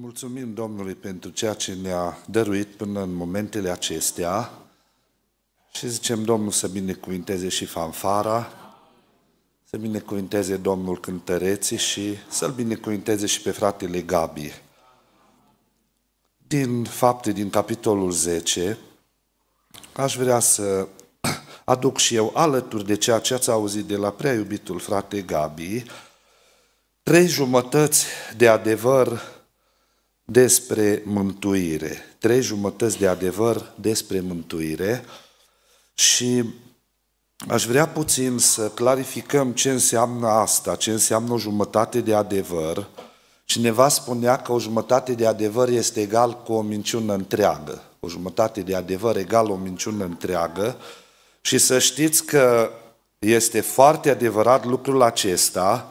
Mulțumim Domnului pentru ceea ce ne-a dăruit până în momentele acestea și zicem Domnul să binecuvinteze și fanfara, să binecuvinteze Domnul cântăreții și să-l binecuvinteze și pe fratele Gabi. Din Fapte, din capitolul 10, aș vrea să aduc și eu alături de ceea ce ați auzit de la prea iubitul frate Gabi, 3 jumătăți de adevăr despre mântuire. 3 jumătăți de adevăr despre mântuire și aș vrea puțin să clarificăm ce înseamnă asta, ce înseamnă o jumătate de adevăr. Cineva spunea că o jumătate de adevăr este egal cu o minciună întreagă. O jumătate de adevăr egal o minciună întreagă și să știți că este foarte adevărat lucrul acesta.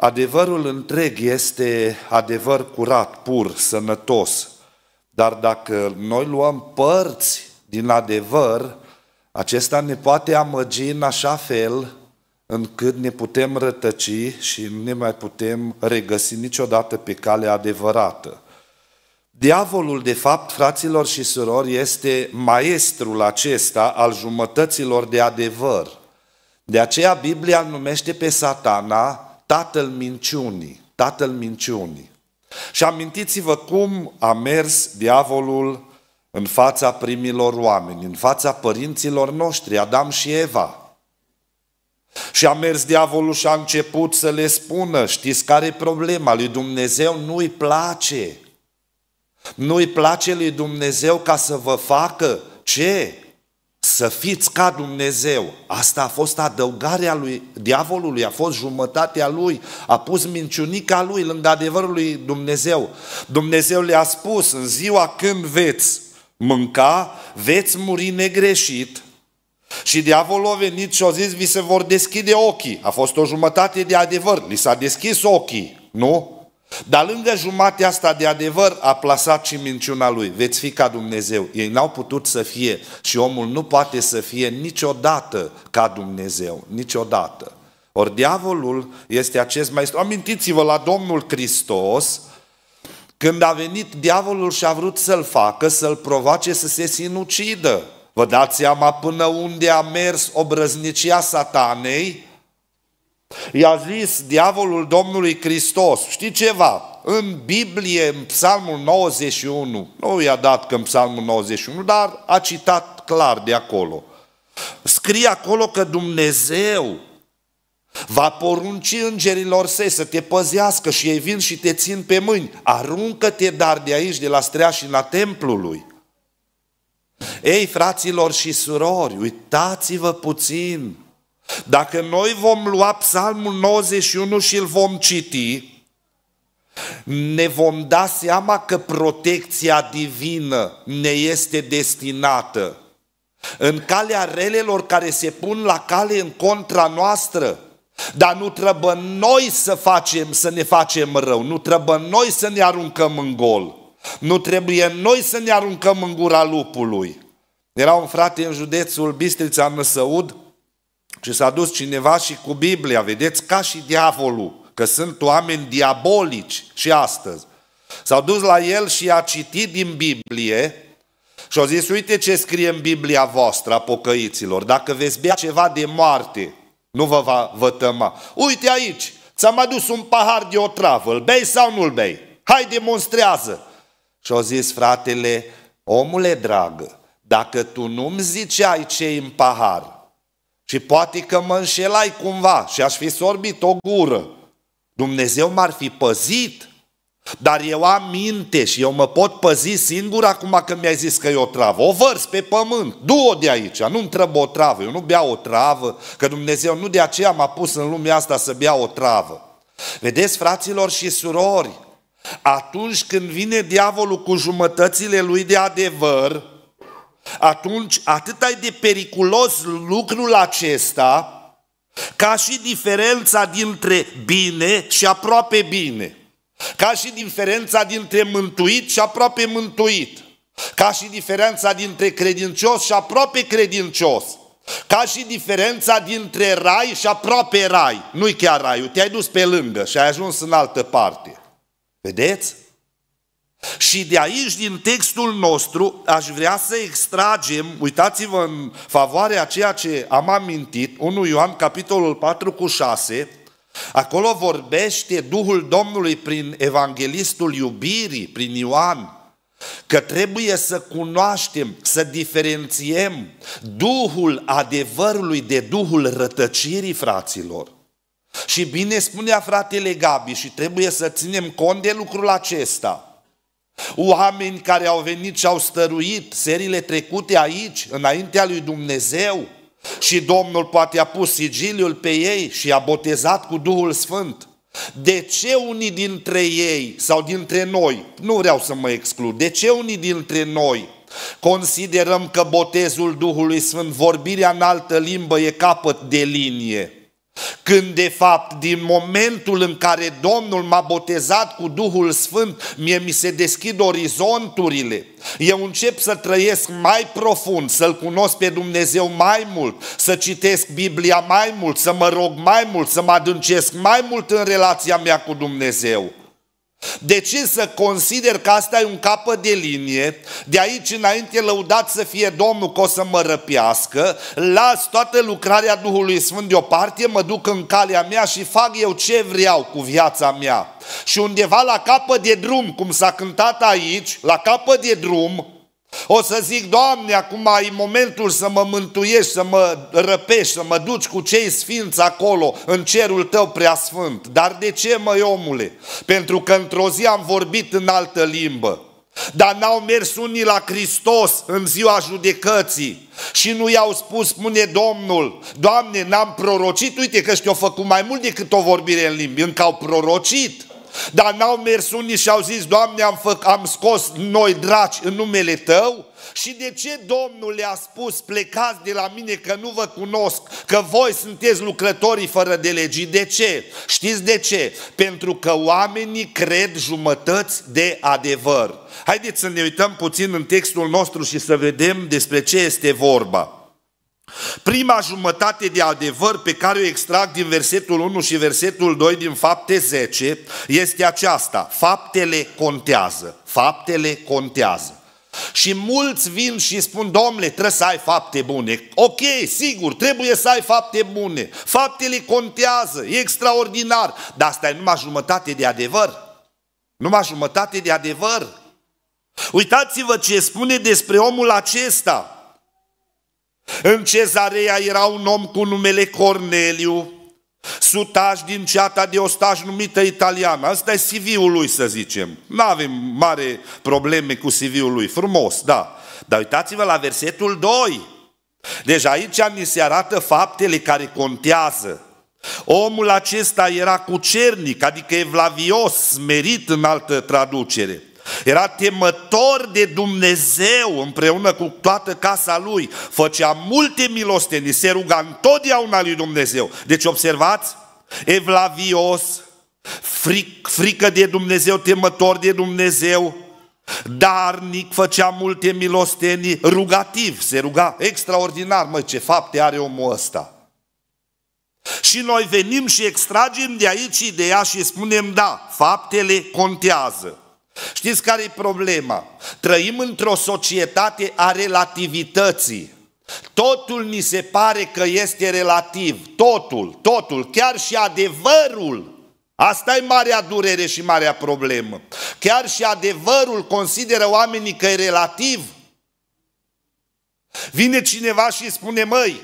Adevărul întreg este adevăr curat, pur, sănătos. Dar dacă noi luăm părți din adevăr, acesta ne poate amăgi în așa fel încât ne putem rătăci și nu ne mai putem regăsi niciodată pe calea adevărată. Diavolul, de fapt, fraților și surori, este maestrul acesta al jumătăților de adevăr. De aceea Biblia numește pe Satana tatăl minciunii, tatăl minciunii. Și amintiți-vă cum a mers diavolul în fața primilor oameni, în fața părinților noștri, Adam și Eva. Și a mers diavolul și a început să le spună, știți care e problema? Lui Dumnezeu nu-i place. Nu-i place lui Dumnezeu ca să vă facă ce? Să fiți ca Dumnezeu. Asta a fost adăugarea lui diavolului, a fost jumătatea lui, a pus minciunica lui lângă adevărul lui Dumnezeu. Dumnezeu le-a spus, în ziua când veți mânca, veți muri negreșit. Și diavolul a venit și a zis, vi se vor deschide ochii. A fost o jumătate de adevăr, li s-a deschis ochii, nu? Dar lângă jumatea asta de adevăr a plasat și minciuna lui. Veți fi ca Dumnezeu. Ei n-au putut să fie și omul nu poate să fie niciodată ca Dumnezeu. Niciodată. Ori diavolul este acest maestru. Amintiți-vă la Domnul Hristos, când a venit diavolul și a vrut să-l facă, să-l provoace să se sinucidă. Vă dați seama până unde a mers obrăznicia Satanei? I-a zis diavolul Domnului Hristos, știi ceva, în Biblie, în Psalmul 91, nu i-a dat că în Psalmul 91, dar a citat clar de acolo. Scrie acolo că Dumnezeu va porunci îngerilor săi să te păzească și ei vin și te țin pe mâini. Aruncă-te dar de aici, de la streașina templului. Ei, fraților și surori, uitați-vă puțin. Dacă noi vom lua Psalmul 91 și îl vom citi, ne vom da seama că protecția divină ne este destinată. În calea relelor care se pun la cale în contra noastră, dar nu trebuie noi să ne facem rău, nu trebuie noi să ne aruncăm în gol, nu trebuie noi să ne aruncăm în gura lupului. Era un frate în județul Bistrița, Năsăud, și s-a dus cineva și cu Biblia, vedeți, ca și diavolul, că sunt oameni diabolici și astăzi. S-au dus la el și a citit din Biblie și a zis, uite ce scrie în Biblia voastră a pocăiților, dacă veți bea ceva de moarte, nu vă va vătăma. Uite aici, ți-am adus un pahar de otravă, îl bei sau nu-l bei? Hai, demonstrează! Și a zis, fratele, omule dragă, dacă tu nu-mi ziceai ce-i în pahar, și poate că mă înșelai cumva și aș fi sorbit o gură, Dumnezeu m-ar fi păzit, dar eu am minte și eu mă pot păzi singur acum că mi-ai zis că e o travă. O vărs pe pământ, du-o de aici, nu-mi trebuie o travă, eu nu beau o travă, că Dumnezeu nu de aceea m-a pus în lumea asta să beau o travă. Vedeți, fraților și surori, atunci când vine diavolul cu jumătățile lui de adevăr, atunci atât ai de periculos lucrul acesta, ca și diferența dintre bine și aproape bine, ca și diferența dintre mântuit și aproape mântuit, ca și diferența dintre credincios și aproape credincios, ca și diferența dintre rai și aproape rai. Nu-i chiar raiul, te-ai dus pe lângă și ai ajuns în altă parte. Vedeți? Și de aici, din textul nostru, aș vrea să extragem, uitați-vă în favoarea ceea ce am amintit, 1 Ioan, capitolul 4:6, acolo vorbește Duhul Domnului prin evanghelistul iubirii, prin Ioan, că trebuie să cunoaștem, să diferențiem Duhul adevărului de Duhul rătăcirii, fraților. Și bine spunea fratele Gabi, și trebuie să ținem cont de lucrul acesta. Oameni care au venit și au stăruit serile trecute aici, înaintea lui Dumnezeu, și Domnul poate a pus sigiliul pe ei și i-a botezat cu Duhul Sfânt. De ce unii dintre ei sau dintre noi, nu vreau să mă exclud, de ce unii dintre noi considerăm că botezul Duhului Sfânt, vorbirea în altă limbă, e capăt de linie? Când de fapt din momentul în care Domnul m-a botezat cu Duhul Sfânt, mie mi se deschid orizonturile, eu încep să trăiesc mai profund, să-L cunosc pe Dumnezeu mai mult, să citesc Biblia mai mult, să mă rog mai mult, să mă adâncesc mai mult în relația mea cu Dumnezeu. De ce să consider că asta e un capăt de linie? De aici înainte, lăudat să fie Domnul că o să mă răpească, las toată lucrarea Duhului Sfânt deoparte, mă duc în calea mea și fac eu ce vreau cu viața mea. Și undeva la capăt de drum, cum s-a cântat aici, la capăt de drum, o să zic: Doamne, acum e momentul să mă mântuiești, să mă răpești, să mă duci cu cei sfinți acolo, în cerul tău preasfânt. Dar de ce, măi, omule? Pentru că într-o zi am vorbit în altă limbă, dar n-au mers unii la Hristos în ziua judecății și nu i-au spus, spune Domnul: Doamne, n-am prorocit, uite că și-au făcut mai mult decât o vorbire în limbi, încă au prorocit. Dar n-au mers unii și au zis: Doamne, am scos noi draci în numele Tău? Și de ce Domnul le-a spus: plecați de la mine că nu vă cunosc, că voi sunteți lucrătorii fără de legii? De ce? Știți de ce? Pentru că oamenii cred jumătăți de adevăr. Haideți să ne uităm puțin în textul nostru și să vedem despre ce este vorba. Prima jumătate de adevăr pe care o extrag din versetul 1 și versetul 2 din Fapte 10 este aceasta: faptele contează, faptele contează. Și mulți vin și spun: Domnule, trebuie să ai fapte bune. Ok, sigur, trebuie să ai fapte bune, faptele contează, e extraordinar, dar asta e numai jumătate de adevăr, numai jumătate de adevăr. Uitați-vă ce spune despre omul acesta. În Cezarea era un om cu numele Corneliu, sutaș din ceata de ostași numită italiană. Asta e CV-ul lui, să zicem. Nu avem mare probleme cu CV-ul lui, frumos, da. Dar uitați-vă la versetul 2. Deci aici ni se arată faptele care contează. Omul acesta era cucernic, adică evlavios, smerit în altă traducere. Era temător de Dumnezeu împreună cu toată casa lui, făcea multe milostenii, se ruga întotdeauna lui Dumnezeu. Deci observați, evlavios, frică de Dumnezeu, temător de Dumnezeu, darnic, făcea multe milostenii, rugativ, se ruga. Extraordinar, măi, ce fapte are omul ăsta. Și noi venim și extragem de aici ideea și spunem: da, faptele contează. Știți care e problema? Trăim într-o societate a relativității. Totul ni se pare că este relativ. Totul, totul, chiar și adevărul. Asta e marea durere și marea problemă. Chiar și adevărul consideră oamenii că e relativ. Vine cineva și spune: măi,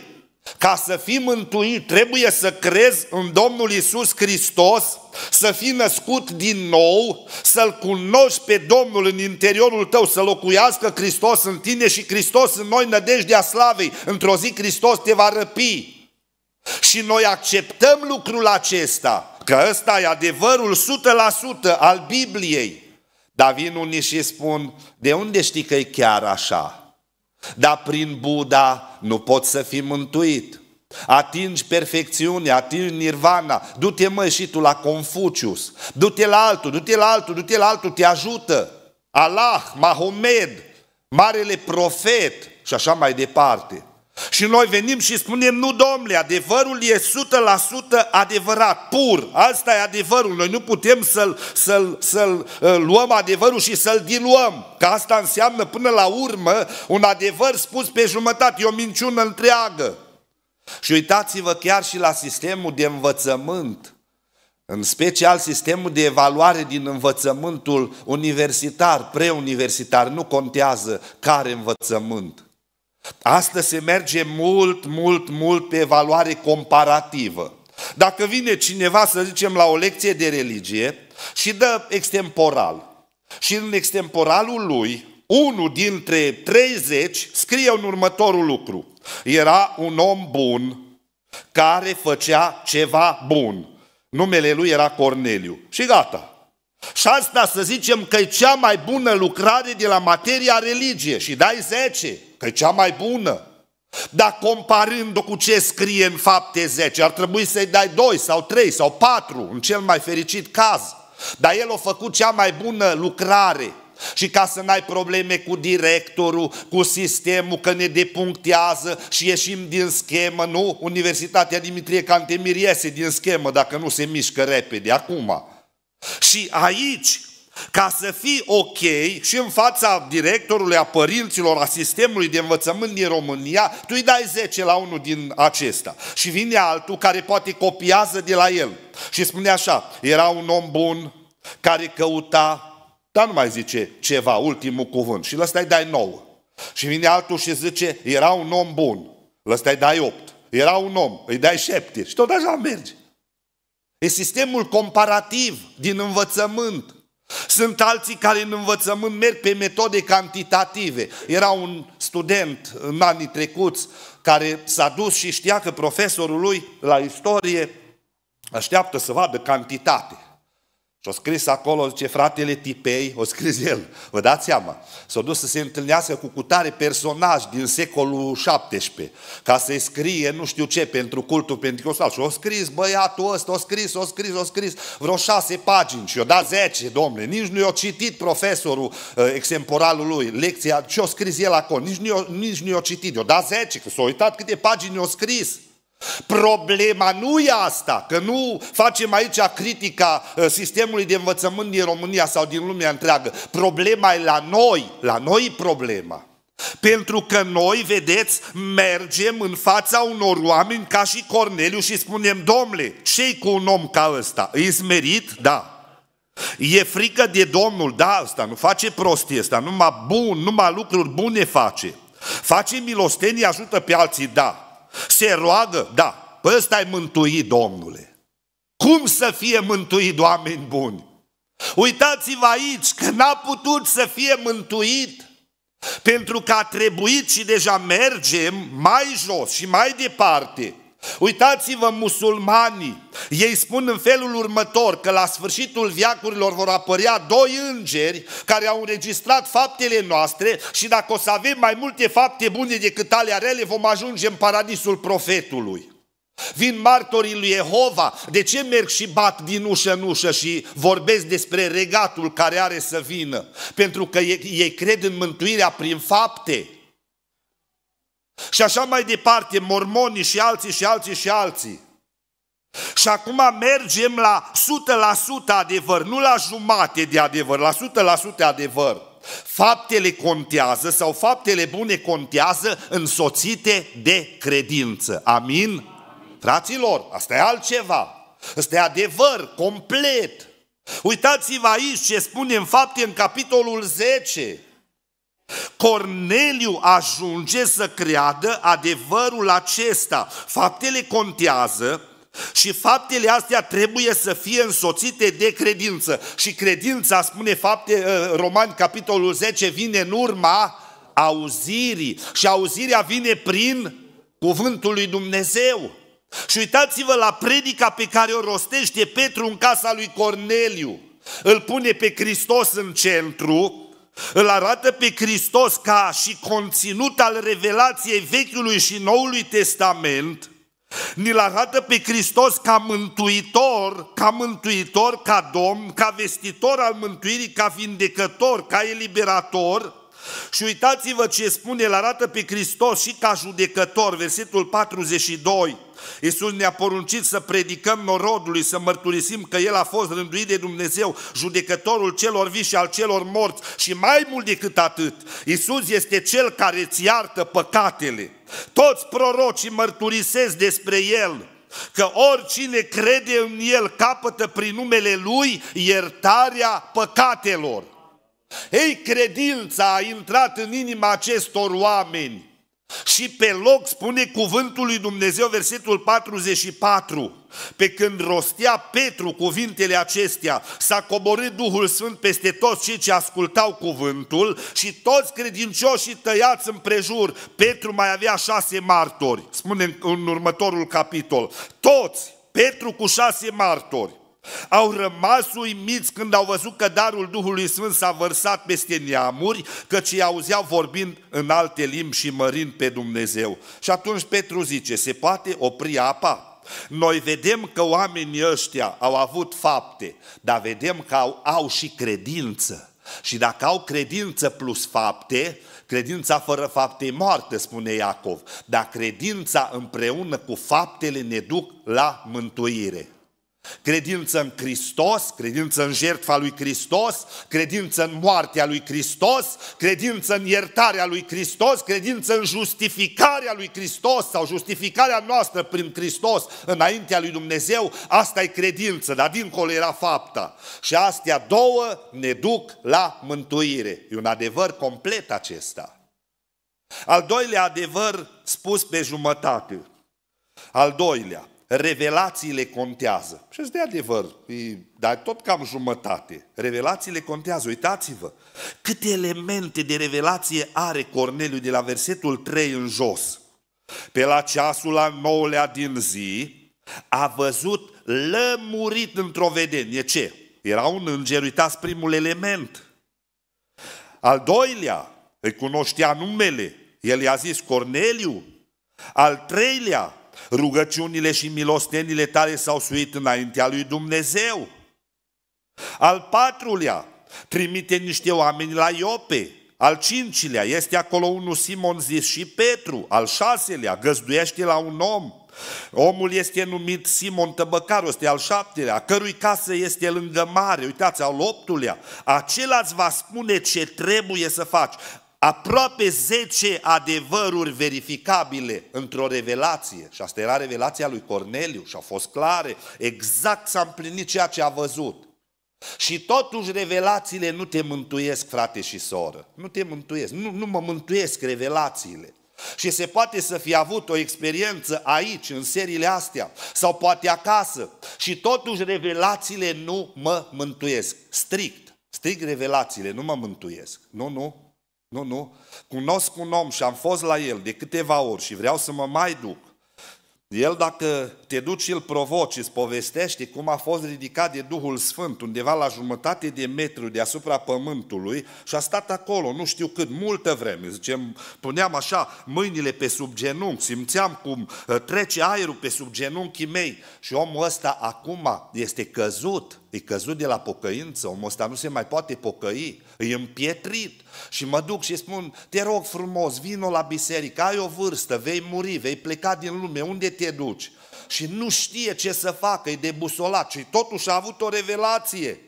ca să fii mântuit, trebuie să crezi în Domnul Iisus Hristos, să fii născut din nou, să-L cunoști pe Domnul în interiorul tău, să locuiască Hristos în tine și Hristos în noi, nădejdea slavei. Într-o zi Hristos te va răpi. Și noi acceptăm lucrul acesta, că ăsta e adevărul 100% al Bibliei. Dar vin unii și spun: de unde știi că e chiar așa? Dar prin Buddha nu poți să fii mântuit. Atingi perfecțiunea, atingi nirvana. Du-te, măi, și tu la Confucius. Du-te la altul, du-te la altul, du-te la altul, te ajută. Allah, Mahomed, marele profet și așa mai departe. Și noi venim și spunem, nu domnule, adevărul e 100% adevărat, pur, asta e adevărul, noi nu putem să-l luăm adevărul și să-l diluăm, că asta înseamnă până la urmă un adevăr spus pe jumătate, e o minciună întreagă. Și uitați-vă chiar și la sistemul de învățământ, în special sistemul de evaluare din învățământul universitar, preuniversitar, nu contează care învățământ. Astăzi se merge mult pe evaluare comparativă. Dacă vine cineva, să zicem, la o lecție de religie și dă extemporal, și în extemporalul lui, unul dintre 30 scrie în următorul lucru: era un om bun care făcea ceva bun. Numele lui era Corneliu. Și gata. Și asta să zicem că e cea mai bună lucrare de la materia religie și dai 10, că e cea mai bună. Dar comparând-o cu ce scrie în Fapte 10, ar trebui să-i dai 2 sau 3 sau 4, în cel mai fericit caz. Dar el a făcut cea mai bună lucrare. Și ca să n-ai probleme cu directorul, cu sistemul, că ne depunctează și ieșim din schemă, nu? Universitatea Dimitrie Cantemir iese din schemă dacă nu se mișcă repede, acum. Și aici, ca să fii ok și în fața directorului, a părinților, a sistemului de învățământ din România, tu îi dai 10 la unul din acesta. Și vine altul care poate copiază de la el și spune așa: era un om bun care căuta, dar nu mai zice ceva, ultimul cuvânt, și ăsta îi dai 9. Și vine altul și zice: era un om bun, ăsta îi dai 8. Era un om, îi dai 7. Și tot așa merge. E sistemul comparativ din învățământ. Sunt alții care în învățământ merg pe metode cantitative. Era un student în anii trecuți care s-a dus și știa că profesorul lui la istorie așteaptă să vadă cantitate. Și-o scris acolo, zice, fratele Tipei, o scris el, vă dați seama, s-a dus să se întâlnească cu cutare personaj din secolul XVII, ca să-i scrie nu știu ce pentru cultul penticostal. Și-o scris băiatul ăsta, o scris, vreo 6 pagini și-o dat 10, domnule, nici nu i-a citit profesorul extemporalul lui lecția, și-o scris el acolo, nici nu i-a citit, i-o dat 10, că s-a uitat câte pagini i-a scris. Problema nu e asta, că nu facem aici critica sistemului de învățământ din România sau din lumea întreagă. Problema e la noi e problema. Pentru că noi, vedeți, mergem în fața unor oameni ca și Corneliu și spunem: domnule, ce-i cu un om ca ăsta? E smerit? Da. E frică de Domnul? Da, ăsta nu face prostie, ăsta numai lucruri bune face. Face milostenie, ajută pe alții? Da. Se roagă? Da. Păi ăsta-i mântuit, domnule. Cum să fie mântuit, oameni buni? Uitați-vă aici că n-a putut să fie mântuit pentru că a trebuit, și deja mergem mai jos și mai departe. Uitați-vă musulmanii, ei spun în felul următor că la sfârșitul veacurilor vor apărea 2 îngeri care au înregistrat faptele noastre și dacă o să avem mai multe fapte bune decât alea rele, vom ajunge în paradisul profetului. Vin martorii lui Jehova. De ce merg și bat din ușă în ușă și vorbesc despre regatul care are să vină? Pentru că ei cred în mântuirea prin fapte. Și așa mai departe, mormonii și alții și alții și alții. Și acum mergem la 100% adevăr, nu la jumate de adevăr, la 100% adevăr. Faptele contează, sau faptele bune contează, însoțite de credință. Amin? Amin. Fraților, asta e altceva. Asta e adevăr complet. Uitați-vă aici ce spune în Fapte, în capitolul 10. Corneliu ajunge să creadă adevărul acesta. Faptele contează și faptele astea trebuie să fie însoțite de credință. Și credința, spune Romani capitolul 10, vine în urma auzirii. Și auzirea vine prin cuvântul lui Dumnezeu. Și uitați-vă la predica pe care o rostește Petru în casa lui Corneliu. Îl pune pe Hristos în centru. Îl arată pe Hristos ca și conținut al revelației Vechiului și Noului Testament, ni-l arată pe Hristos ca mântuitor, ca domn, ca vestitor al mântuirii, ca vindecător, ca eliberator Și uitați-vă ce spune, el arată pe Hristos și ca judecător, versetul 42. Iisus ne-a poruncit să predicăm norodului, să mărturisim că El a fost rânduit de Dumnezeu, judecătorul celor vii și al celor morți. Și mai mult decât atât, Iisus este Cel care îți iartă păcatele. Toți prorocii mărturisesc despre El că oricine crede în El capătă prin numele Lui iertarea păcatelor. Ei, credința a intrat în inima acestor oameni. Și pe loc spune cuvântul lui Dumnezeu, versetul 44, pe când rostea Petru cuvintele acestea, s-a coborât Duhul Sfânt peste toți cei ce ascultau cuvântul și toți credincioșii tăiați împrejur. Petru mai avea 6 martori, spune în următorul capitol. Toți, Petru cu 6 martori, au rămas uimiți când au văzut că darul Duhului Sfânt s-a vărsat peste neamuri, căci îi auzeau vorbind în alte limbi și mărind pe Dumnezeu. Și atunci Petru zice, se poate opri apa? Noi vedem că oamenii ăștia au avut fapte, dar vedem că au și credință. Și dacă au credință plus fapte, credința fără fapte e moartă, spune Iacov, dar credința împreună cu faptele ne duc la mântuire. Credință în Hristos, credință în jertfa lui Hristos, credință în moartea lui Hristos, credință în iertarea lui Hristos, credință în justificarea lui Hristos sau justificarea noastră prin Hristos înaintea lui Dumnezeu, asta e credință, dar dincolo era fapta. Și astea două ne duc la mântuire. E un adevăr complet acesta. Al doilea adevăr spus pe jumătate. Al doilea. Revelațiile contează. Și de adevăr, dar tot cam jumătate. Revelațiile contează, uitați-vă. Câte elemente de revelație are Corneliu de la versetul 3 în jos. Pe la ceasul al 9-lea din zi a văzut lămurit într-o vedenie. Ce? Era un înger, uitați primul element. Al doilea, îi cunoștea numele. El i-a zis Corneliu. Al treilea, rugăciunile și milostenile tale s-au suit înaintea lui Dumnezeu. Al patrulea, trimite niște oameni la Iope. Al cincilea, este acolo unul Simon zis și Petru. Al șaselea, găzduiește la un om. Omul este numit Simon Tăbăcarul, este al șaptelea, cărui casă este lângă mare. Uitați, al optulea, acela îți va spune ce trebuie să faci. Aproape 10 adevăruri verificabile într-o revelație. Și asta era revelația lui Corneliu și a fost clare. Exact s-a împlinit ceea ce a văzut. Și totuși revelațiile nu te mântuiesc, frate și soră. Nu te mântuiesc. Nu mă mântuiesc revelațiile. Și se poate să fi avut o experiență aici, în seriile astea, sau poate acasă. Și totuși revelațiile nu mă mântuiesc. Strict revelațiile nu mă mântuiesc. Nu. Cunosc un om și am fost la el de câteva ori și vreau să mă mai duc. El, dacă te duci și îl provoci, îți povestește cum a fost ridicat de Duhul Sfânt undeva la jumătate de metru deasupra pământului și a stat acolo, nu știu cât, multă vreme. Zicem, puneam așa mâinile pe sub genunchi, simțeam cum trece aerul pe sub genunchii mei și omul ăsta acum este căzut. E căzut de la pocăință, omul ăsta nu se mai poate pocăi, e împietrit. Și mă duc și spun, te rog frumos, vino la biserică, ai o vârstă, vei muri, vei pleca din lume, unde te duci? Și nu știe ce să facă, e debusolat și totuși a avut o revelație.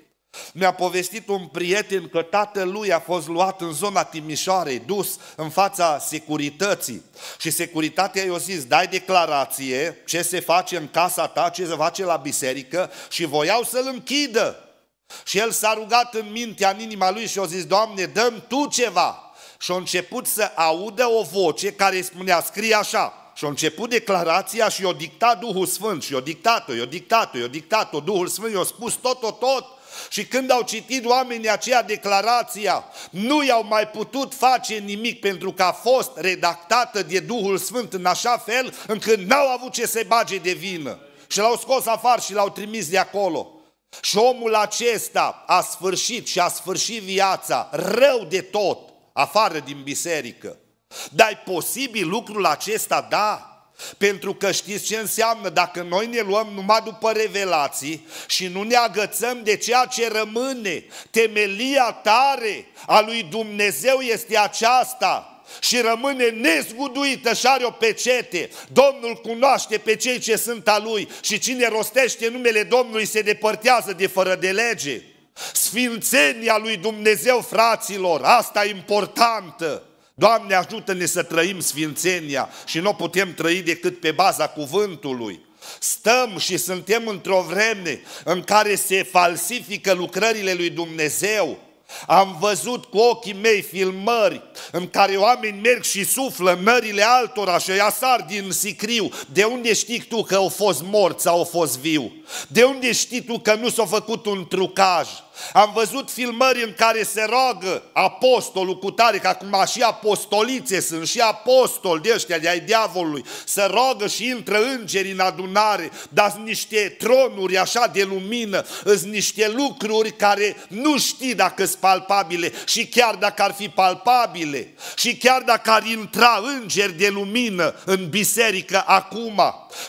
Mi-a povestit un prieten că tatălui a fost luat în zona Timișoarei, dus în fața securității. Și securitatea i-a zis, dai declarație, ce se face în casa ta, ce se face la biserică și voiau să-l închidă. Și el s-a rugat în mintea, în inima lui și a zis, Doamne, dă-mi Tu ceva. Și a început să audă o voce care îi spunea, scrie așa. Și a început declarația și i-a dictat Duhul Sfânt și i-a dictat-o. Duhul Sfânt i-a spus tot. Și când au citit oamenii aceea declarația, nu i-au mai putut face nimic pentru că a fost redactată de Duhul Sfânt în așa fel încât n-au avut ce să-i bage de vină. Și l-au scos afară și l-au trimis de acolo. Și omul acesta a sfârșit și a sfârșit viața rău de tot, afară din biserică. Dar e posibil lucrul acesta? Da. Pentru că știți ce înseamnă? Dacă noi ne luăm numai după revelații și nu ne agățăm de ceea ce rămâne, temelia tare a lui Dumnezeu este aceasta și rămâne nezguduită și are o pecete. Domnul cunoaște pe cei ce sunt a Lui și cine rostește numele Domnului se depărtează de fără de lege. Sfințenia lui Dumnezeu, fraților, asta e importantă. Doamne, ajută-ne să trăim sfințenia și nu putem trăi decât pe baza cuvântului. Stăm și suntem într-o vreme în care se falsifică lucrările lui Dumnezeu. Am văzut cu ochii mei filmări în care oameni merg și suflă în mările altora și îi sar din sicriu. De unde știi tu că au fost morți sau au fost viu? De unde știi tu că nu s-a făcut un trucaj? Am văzut filmări în care se roagă apostolul cu tare, că acum și apostolițe sunt și apostoli de ăștia de ai diavolului, se roagă și intră îngeri în adunare, dar sunt niște tronuri așa de lumină, sunt niște lucruri care nu știi dacă sunt palpabile și chiar dacă ar fi palpabile și chiar dacă ar intra îngeri de lumină în biserică acum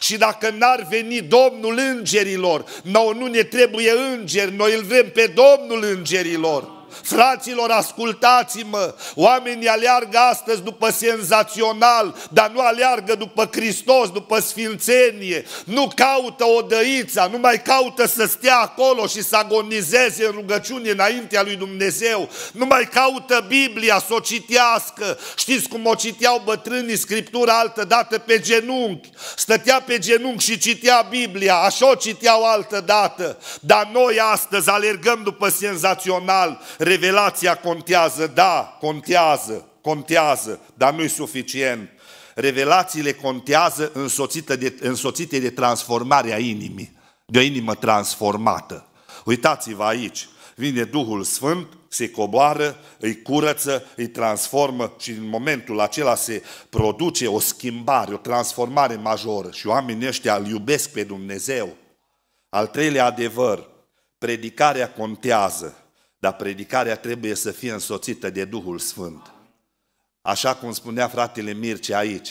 și dacă n-ar veni Domnul îngerilor, noi nu ne trebuie îngeri, noi îl vrem pe Domnul îngerilor. Fraților, ascultați-mă, oamenii aleargă astăzi după senzațional, dar nu aleargă după Hristos, după sfințenie, nu caută odăița, nu mai caută să stea acolo și să agonizeze în rugăciune înaintea lui Dumnezeu, nu mai caută Biblia să o citească. Știți cum o citeau bătrânii Scriptura altădată? Pe genunchi, stătea pe genunchi și citea Biblia, așa o citeau altădată, dar noi astăzi alergăm după senzațional. Revelația contează, da, contează, dar nu-i suficient. Revelațiile contează însoțite de transformarea inimii, de o inimă transformată. Uitați-vă aici, vine Duhul Sfânt, se coboară, îi curăță, îi transformă și în momentul acela se produce o schimbare, o transformare majoră și oamenii ăștia îl iubesc pe Dumnezeu. Al treilea adevăr, predicarea contează. Dar predicarea trebuie să fie însoțită de Duhul Sfânt. Așa cum spunea fratele Mircea aici,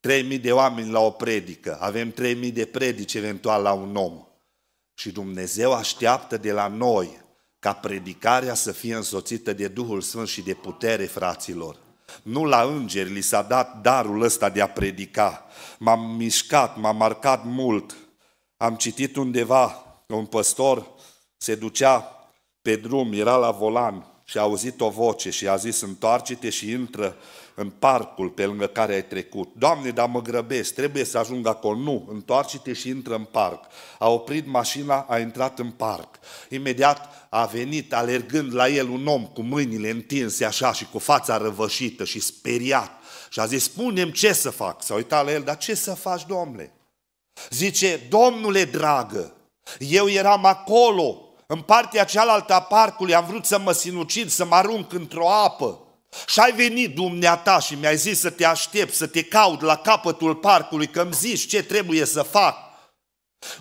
3000 de oameni la o predică, avem 3000 de predici eventual la un om. Și Dumnezeu așteaptă de la noi ca predicarea să fie însoțită de Duhul Sfânt și de putere, fraților. Nu la îngeri li s-a dat darul ăsta de a predica. M-am mișcat, m-am marcat mult. Am citit undeva, un păstor se ducea pe drum, era la volan și a auzit o voce și a zis: întoarce-te și intră în parcul pe lângă care ai trecut. Doamne, dar mă grăbesc, trebuie să ajung acolo. Nu, întoarce-te și intră în parc. A oprit mașina, a intrat în parc. Imediat a venit alergând la el un om cu mâinile întinse așa și cu fața răvășită și speriat. Și a zis: spune-mi ce să fac. S-a uitat la el: dar ce să faci, domnule? Zice: domnule dragă, eu eram acolo, în partea cealaltă a parcului, am vrut să mă sinucid, să mă arunc într-o apă. Și ai venit dumneata și mi-ai zis să te aștept, să te caut la capătul parcului, că îmi zici ce trebuie să fac.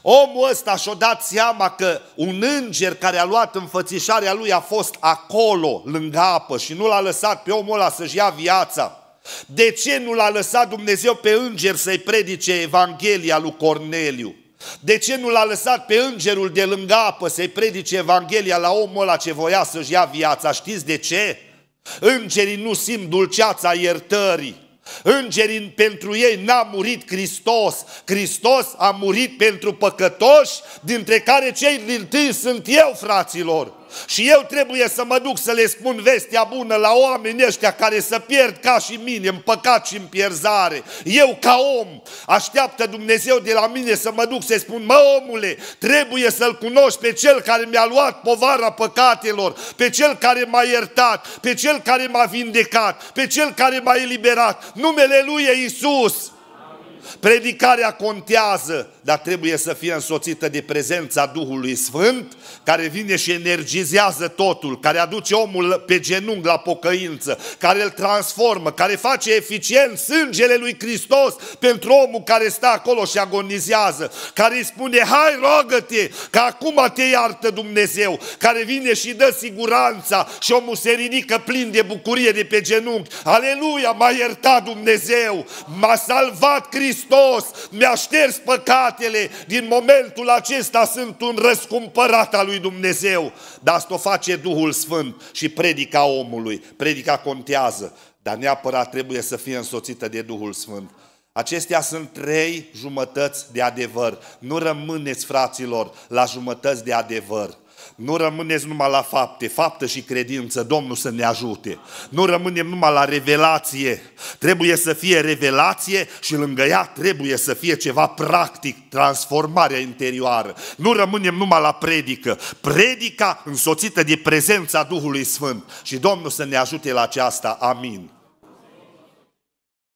Omul ăsta și-a dat seama că un înger care a luat înfățișarea lui a fost acolo, lângă apă, și nu l-a lăsat pe omul ăla să-și ia viața. De ce nu l-a lăsat Dumnezeu pe înger să-i predice Evanghelia lui Corneliu? De ce nu l-a lăsat pe îngerul de lângă apă să-i predice Evanghelia la omul ăla ce voia să-și ia viața? Știți de ce? Îngerii nu simt dulceața iertării. Îngerii, pentru ei n-a murit Hristos. Hristos a murit pentru păcătoși, dintre care cei dintâi sunt eu, fraților. Și eu trebuie să mă duc să le spun vestea bună la oamenii ăștia care se pierd ca și mine, în păcat și în pierzare. Eu ca om așteaptă Dumnezeu de la mine să mă duc să-i spun: mă, omule, trebuie să-L cunoști pe Cel care mi-a luat povara păcatelor, pe Cel care m-a iertat, pe Cel care m-a vindecat, pe Cel care m-a eliberat. Numele Lui e Iisus. Predicarea contează, dar trebuie să fie însoțită de prezența Duhului Sfânt, care vine și energizează totul, care aduce omul pe genunchi la pocăință, care îl transformă, care face eficient sângele lui Hristos pentru omul care stă acolo și agonizează, care îi spune, hai rogă-te, că acum te iartă Dumnezeu, care vine și dă siguranța și omul se ridică plin de bucurie de pe genunchi. Aleluia, m-a iertat Dumnezeu, m-a salvat Hristos, mi-a șters păcatele, din momentul acesta sunt un răscumpărat al lui Dumnezeu. Dar asta o face Duhul Sfânt și predica omului. Predica contează, dar neapărat trebuie să fie însoțită de Duhul Sfânt. Acestea sunt 3 jumătăți de adevăr. Nu rămâneți, fraților, la jumătăți de adevăr. Nu rămâneți numai la fapte, faptă și credință, Domnul să ne ajute. Nu rămânem numai la revelație, trebuie să fie revelație și lângă ea trebuie să fie ceva practic, transformarea interioară. Nu rămânem numai la predică, predica însoțită de prezența Duhului Sfânt și Domnul să ne ajute la aceasta, amin.